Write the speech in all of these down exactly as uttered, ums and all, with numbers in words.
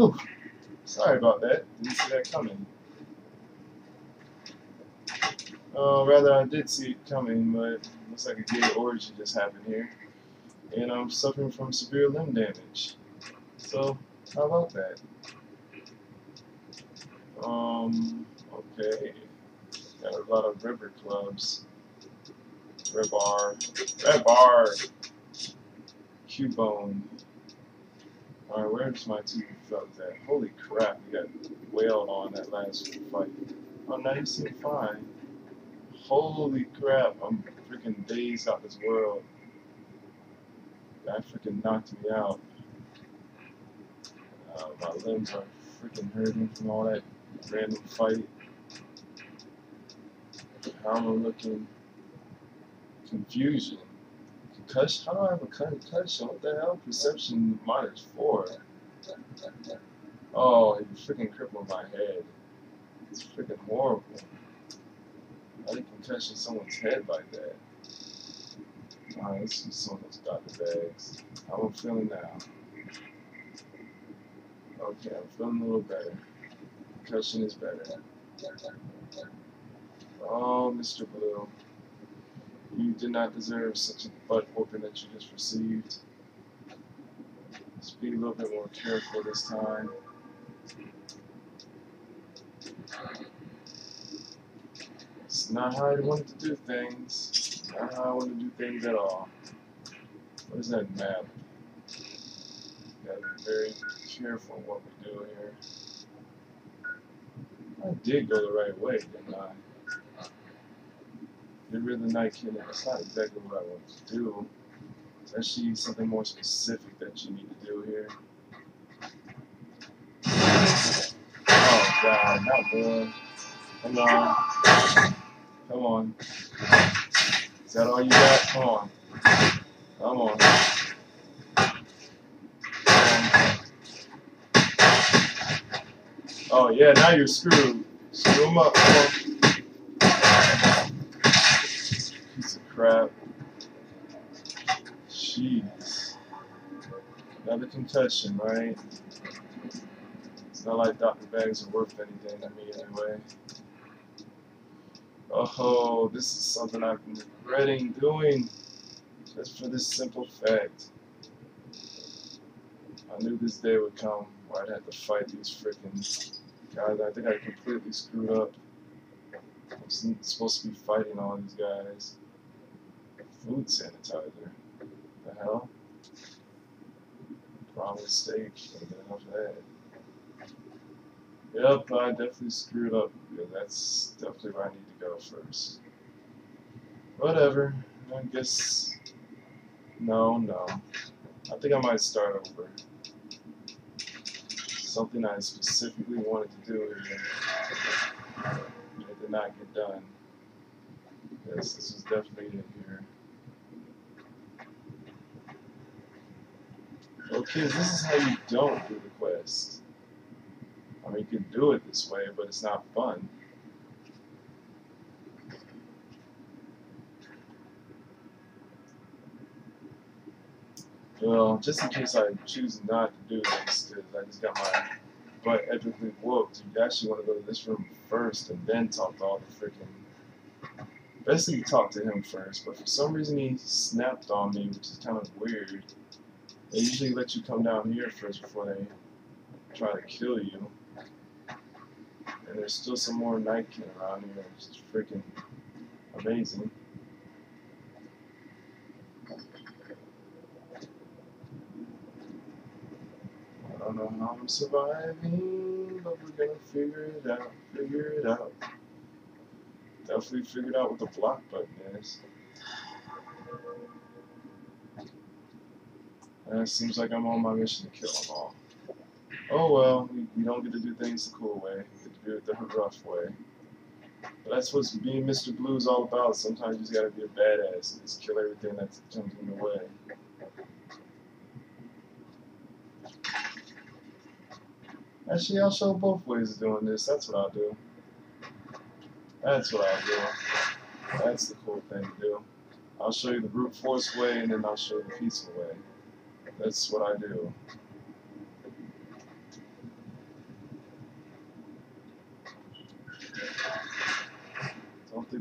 Ooh, sorry about that. Didn't see that coming. Uh, rather, I did see it coming, but looks like a gay origin just happened here. And I'm suffering from severe limb damage. So, how about that? Um, okay. Got a lot of river clubs. Red bar. Red bar! Cubone. Alright, where's my two felt that? Holy crap, we got wailed on that last fight. Oh, now you seem fine. Holy crap, I'm freaking dazed out this world. That freaking knocked me out. Uh, my limbs are freaking hurting from all that random fight. How am I looking? Confusion. Concussion? How do I have a concussion? What the hell? Perception minus four. Oh, it freaking crippled my head. It's freaking horrible. I didn't concussion someone's head like that. Alright, let's use some of those doctor bags. How am I feeling now? Okay, I'm feeling a little better. Concussion is better. Oh, Mister Blue. You did not deserve such a butt whooping that you just received. Let's be a little bit more careful this time. It's not how I wanted to do things. Not how I want to do things at all. What is that map? We gotta be very careful in what we do here. I did go the right way, didn't I? You're really not kidding. That's not exactly what I want to do. It's actually something more specific that you need to do here. Oh god, not one. Come on. Come on. Is that all you got? Come on. Come on. Oh yeah, now you're screwed. Screw him up. Come on. Crap. Jeez. Another concussion, right? It's not like doctor bags are worth anything to me anyway. Oh, this is something I've been regretting doing just for this simple fact. I knew this day would come where I'd have to fight these freaking guys. I think I completely screwed up. I was supposed to be fighting all these guys. Food sanitizer. The hell? Probably steak. Can't get enough of that. Yep, I definitely screwed up. Yeah, that's definitely where I need to go first. Whatever. I guess. No, no. I think I might start over. Something I specifically wanted to do here. It did not get done. Yes, this is definitely it here. Okay, this is how you don't do the quest. I mean, you can do it this way, but it's not fun. Well, just in case I choose not to do this, because I just got my butt epically whooped, you actually want to go to this room first and then talk to all the freaking... Basically, talk to him first, but for some reason he snapped on me, which is kind of weird. They usually let you come down here first before they try to kill you. And there's still some more Nightkin around here, which is freaking amazing. I don't know how I'm surviving, but we're gonna figure it out, figure it out. Definitely figured out what the block button is. And it seems like I'm on my mission to kill them all. Oh well, we, we don't get to do things the cool way. We get to do it the rough way. But that's what being Mister Blue is all about. Sometimes you just gotta be a badass and just kill everything that comes in your way. Actually, I'll show both ways of doing this. That's what I'll do. That's what I'll do. That's the cool thing to do. I'll show you the brute force way, and then I'll show you the peaceful way. That's what I do.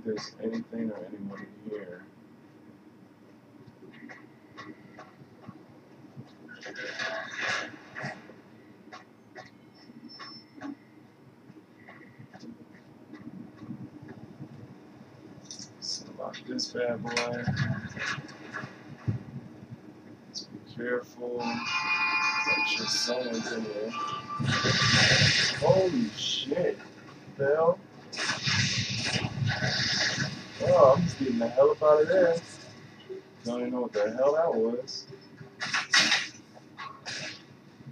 there's anything or anyone here. So lock this bad boy. Let's be careful. I'm sure someone's in there. Holy shit. What the hell? Oh, I'm just getting the hell up out of there. Don't even know what the hell that was.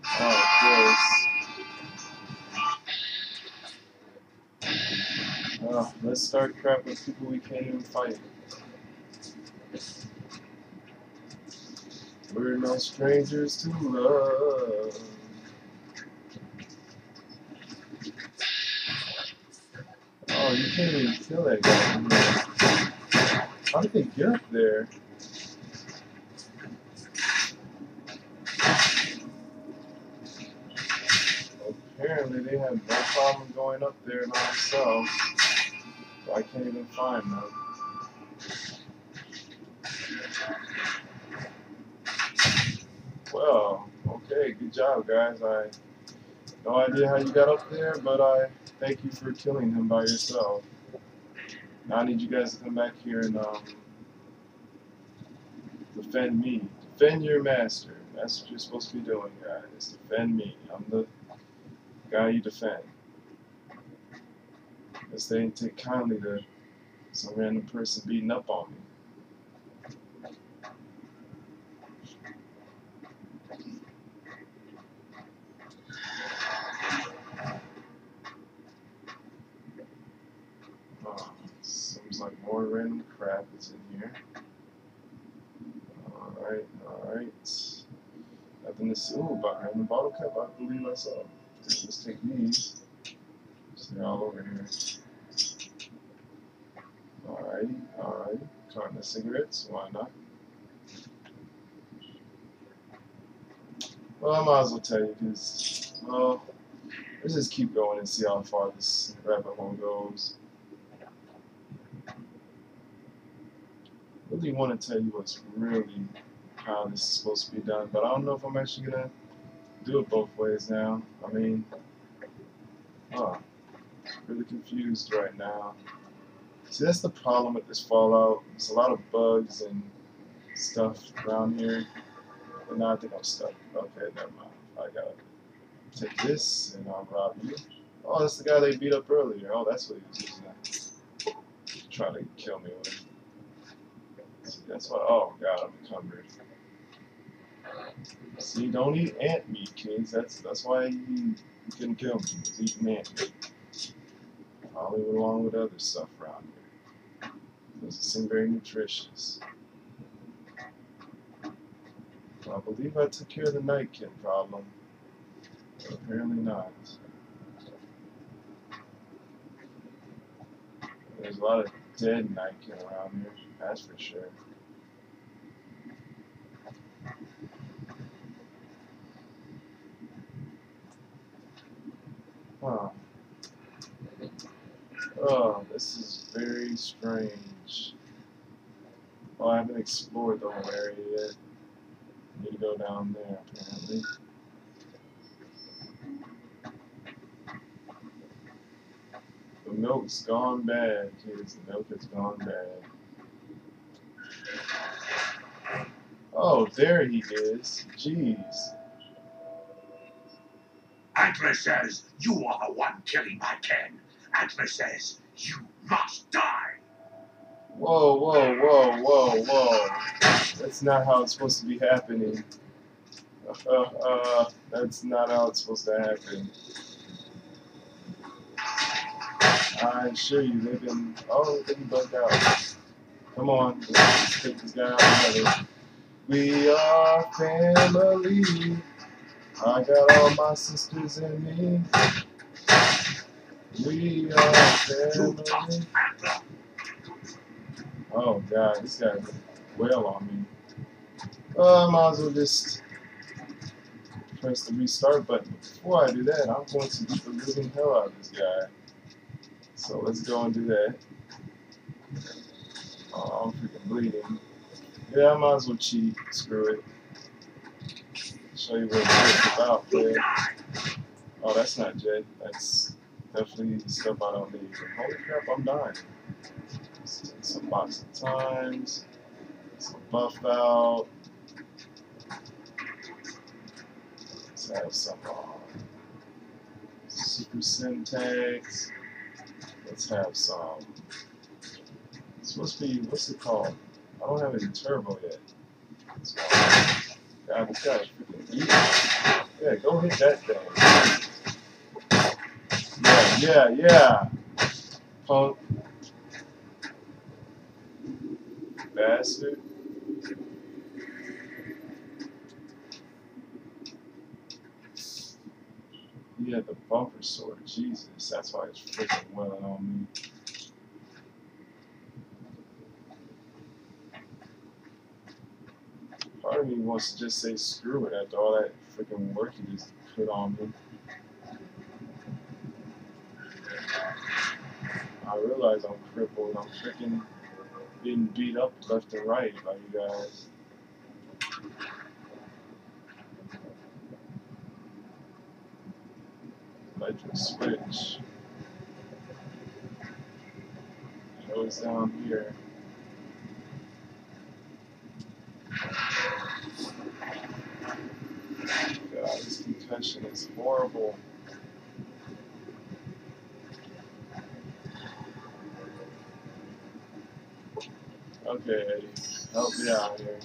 Oh, gross. Oh, let's start crap with people we can't even fight. We're no strangers to love. Oh, you can't even kill that guy. How did they get up there? Apparently they have no problem going up there by themselves. So I can't even find them. Well, okay, good job guys. I no idea how you got up there, but I thank you for killing him by yourself. Now I need you guys to come back here and um, defend me. Defend your master. That's what you're supposed to be doing, guys. Is defend me. I'm the guy you defend. Because they didn't take kindly to some random person beating up on me. Like more random crap is in here. Alright, alright. Nothing to see. Ooh, behind the bottle cap, I believe I saw. Let's take these. They're all over here. Alright, alright. Carton of cigarettes, why not? Well, I might as well tell you because, well, let's just keep going and see how far this rabbit hole goes. I really want to tell you what's really how this is supposed to be done, but I don't know if I'm actually gonna do it both ways now. I mean, oh, really confused right now. See, that's the problem with this Fallout. There's a lot of bugs and stuff around here, and now I think I'm stuck. Okay, never mind. I gotta take this and I'll rob you. Oh, that's the guy they beat up earlier. Oh, that's what he was using that. Trying to kill me with. That's why, oh god, I'm encumbered. See, don't eat ant meat, kids. That's that's why you couldn't kill me, was eating ant meat. Probably along with other stuff around here. Doesn't seem very nutritious. Well, I believe I took care of the nightkin problem, but apparently not. There's a lot of dead nightkin around here. That's for sure. Huh. Oh, this is very strange. Well, I haven't explored the whole area yet. I need to go down there, apparently. The milk's gone bad, kids. The milk has gone bad. Oh, there he is. Jeez. Atlas says you are the one killing my kin. Atlas says you must die. Whoa, whoa, whoa, whoa, whoa. That's not how it's supposed to be happening. Uh, uh, that's not how it's supposed to happen. I assure you, they've been. Oh, they've been bugged out. Come on, let's take this guy out together. We are family. I got all my sisters and me. We are family. Oh god, this guy's well on me. Uh, I might as well just press the restart button. Before I do that, I'm going to beat the living hell out of this guy. So let's go and do that. Oh, I'm freaking bleeding. Yeah, I might as well cheat. Screw it. Show you what it's about, but... Oh, that's not Jay. That's definitely stuff I don't need. Holy crap, I'm dying. It's a box of times. It's a buff out. Let's have some uh, super syntax. Let's have some. It's supposed to be, what's it called? I don't have any turbo yet. So, God, this guy's freaking eating. Yeah, go hit that thing. Yeah, yeah, yeah. Punk. Bastard. He had the bumper sword. Jesus, that's why it's freaking welling on me. Part of me wants to just say screw it after all that freaking work you just put on me. I realize I'm crippled. I'm freaking being beat up left and right by you guys. Electric switch. It goes down here. God, this concussion is horrible. Okay, Eddie, help me out here.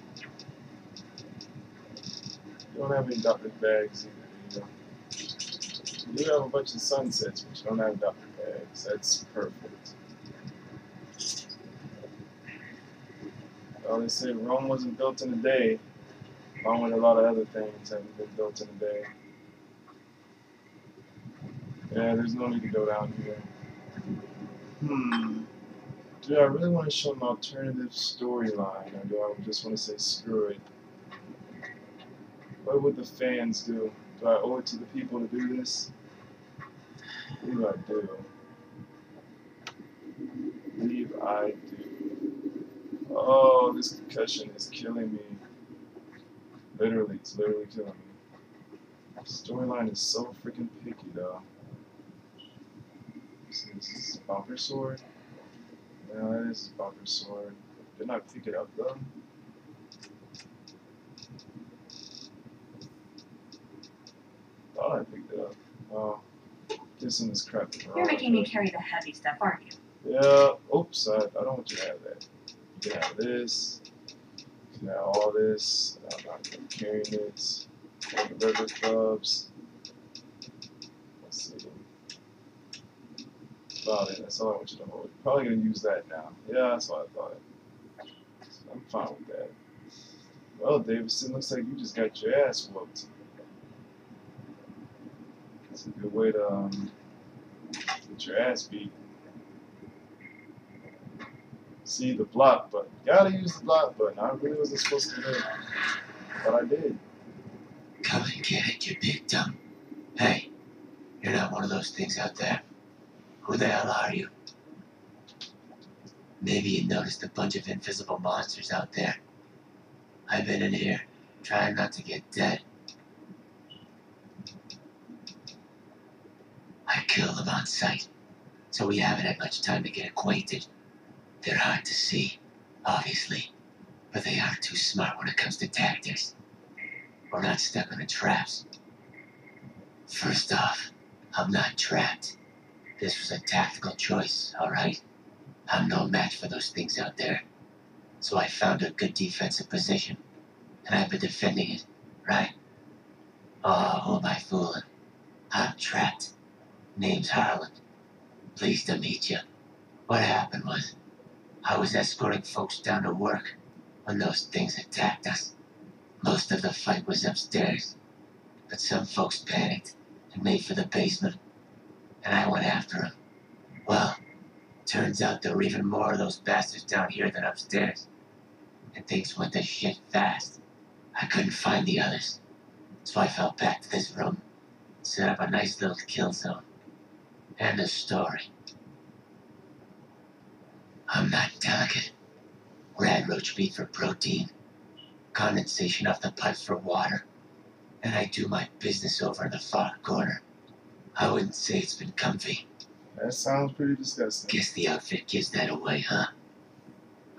You don't have any doctor bags either, do you? You have a bunch of sunsets, but you don't have doctor bags. That's perfect. Well, they say Rome wasn't built in a day, along with a lot of other things that haven't been built in a day. Yeah, there's no need to go down here. Hmm. Do I really want to show an alternative storyline, or do I just want to say screw it? What would the fans do? Do I owe it to the people to do this? What do I do? What do I do? Oh, this concussion is killing me. Literally, it's literally killing me. Storyline is so freaking picky, though. Is this a bumper sword? Yeah, that is a bumper sword. Did not pick it up though. Thought I picked it up. Oh, kissing this crap. You're making me carry the heavy stuff, aren't you? Yeah. Oops, I, I don't want you to have that. You can have this. You can have all this. I'm not gonna be carrying it. The rubber clubs. Let's see. About it. That's all I want you to hold. Probably gonna use that now. Yeah, that's what I thought. So I'm fine with that. Well, Davidson, looks like you just got your ass whooped. That's a good way to um, get your ass beat. See the block button. Gotta use the block button. I really wasn't supposed to do it, but I did. Come and get it, you big dumb. Hey, you're not one of those things out there. Who the hell are you? Maybe you noticed a bunch of invisible monsters out there. I've been in here, trying not to get dead. I killed them on sight, so we haven't had much time to get acquainted. They're hard to see, obviously, but they aren't too smart when it comes to tactics. We're not stuck in the traps. First off, I'm not trapped. This was a tactical choice, alright? I'm no match for those things out there. So I found a good defensive position, and I've been defending it, right? Oh, who am I fooling? I'm trapped. Name's Harlan. Pleased to meet you. What happened was, I was escorting folks down to work when those things attacked us. Most of the fight was upstairs, but some folks panicked and made for the basement. And I went after him. Well, turns out there were even more of those bastards down here than upstairs. And things went to shit fast. I couldn't find the others. So I fell back to this room, set up a nice little kill zone. End of story. I'm not delicate. Rad roach bead for protein. Condensation off the pipes for water. And I do my business over in the far corner. I wouldn't say it's been comfy. That sounds pretty disgusting. Guess the outfit gives that away, huh?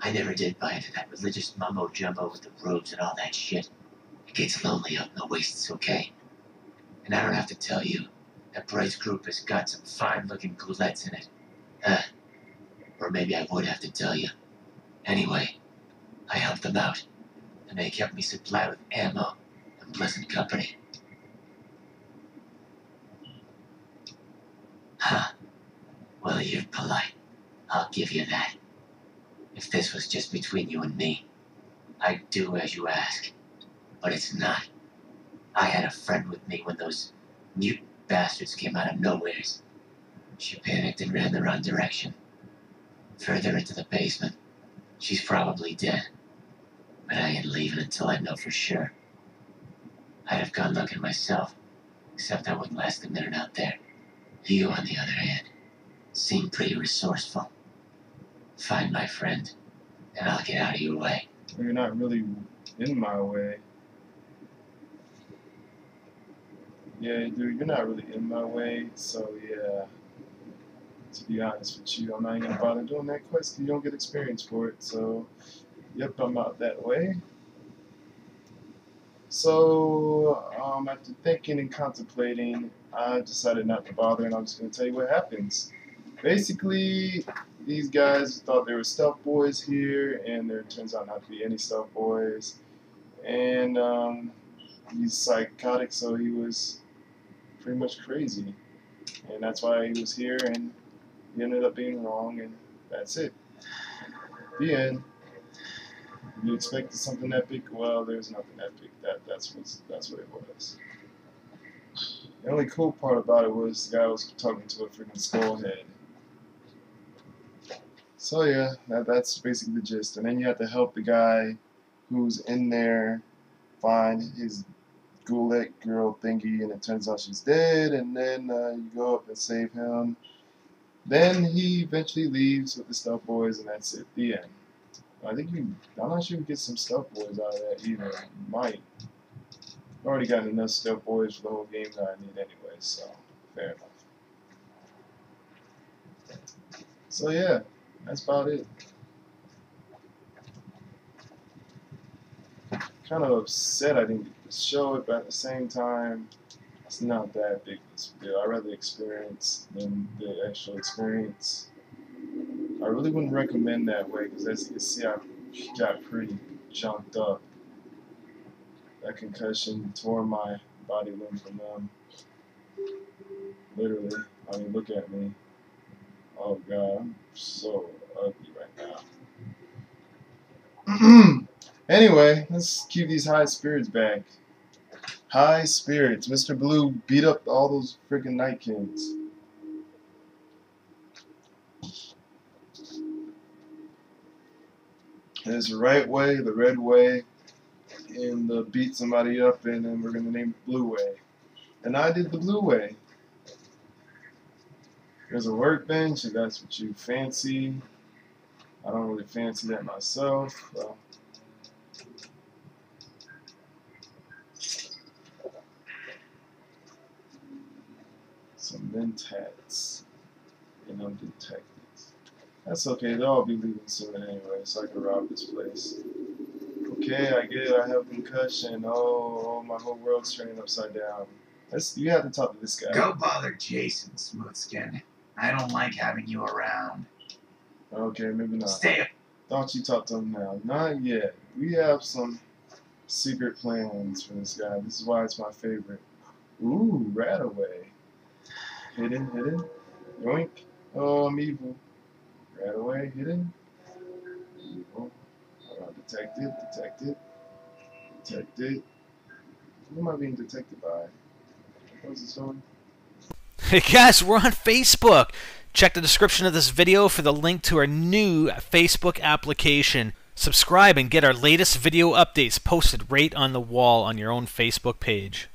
I never did buy into that religious mumbo-jumbo with the robes and all that shit. It gets lonely up in the wastes, okay? And I don't have to tell you, that Bryce group has got some fine-looking goulettes in it. Huh? Or maybe I would have to tell you. Anyway, I helped them out, and they kept me supplied with ammo and pleasant company. Huh. Well, you're polite. I'll give you that. If this was just between you and me, I'd do as you ask. But it's not. I had a friend with me when those mutant bastards came out of nowheres. She panicked and ran the wrong direction. Further into the basement. She's probably dead. But I ain't leaving until I know for sure. I'd have gone looking myself, except I wouldn't last a minute out there. You, on the other hand, seem pretty resourceful. Find my friend, and I'll get out of your way. You're not really in my way. Yeah, dude, you're not really in my way, so yeah. To be honest with you, I'm not even gonna bother doing that quest because you don't get experience for it, so yep, I'm out that way. So, um, after thinking and contemplating, I decided not to bother, and I'm just going to tell you what happens. Basically, these guys thought they were stealth boys here, and there turns out not to be any stealth boys. And um, he's psychotic, so he was pretty much crazy. And that's why he was here, and he ended up being wrong, and that's it. The end. You expected something epic? Well, there's nothing epic. That that's what's, that's what it was. The only cool part about it was the guy was talking to a freaking skull head. So yeah, that, that's basically the gist. And then you have to help the guy who's in there find his ghoulet girl thingy, and it turns out she's dead. And then uh, you go up and save him. Then he eventually leaves with the stealth boys, and that's it. The end. I think you, I'm not sure you get some stealth boys out of that either. You might. I've already gotten enough stealth boys for the whole game that I need anyway, so fair enough. So yeah, that's about it. Kind of upset I didn't get to show it, but at the same time, it's not that big of a deal. I'd rather experience than the actual experience. I really wouldn't recommend that way because, as you can see, I got pretty jumped up. That concussion tore my body limb from numb. Literally, I mean, look at me. Oh God, I'm so ugly right now. Anyway, let's keep these high spirits back. High spirits. Mister Blue beat up all those freaking Night Kings. There's the right way, the red way, and the beat somebody up, and then we're going to name it Blue Way. And I did the Blue Way. There's a workbench, if that's what you fancy. I don't really fancy that myself. So. Some mentats and undetected. That's okay, they'll all be leaving soon anyway, so I can rob this place. Okay, I get it, I have concussion. Oh, my whole world's turning upside down. That's, you have to talk to this guy. Go bother Jason, Smoothskin. I don't like having you around. Okay, maybe not. Stay up. Don't you talk to him now. Not yet. We have some secret plans for this guy. This is why it's my favorite. Ooh, rat away. Hidden, hidden. Yoink. Oh, I'm evil. Right away, hidden. Evil. Uh, detected, detected, detected. Who am I being detected by? What's this one? Hey guys, we're on Facebook. Check the description of this video for the link to our new Facebook application. Subscribe and get our latest video updates posted right on the wall on your own Facebook page.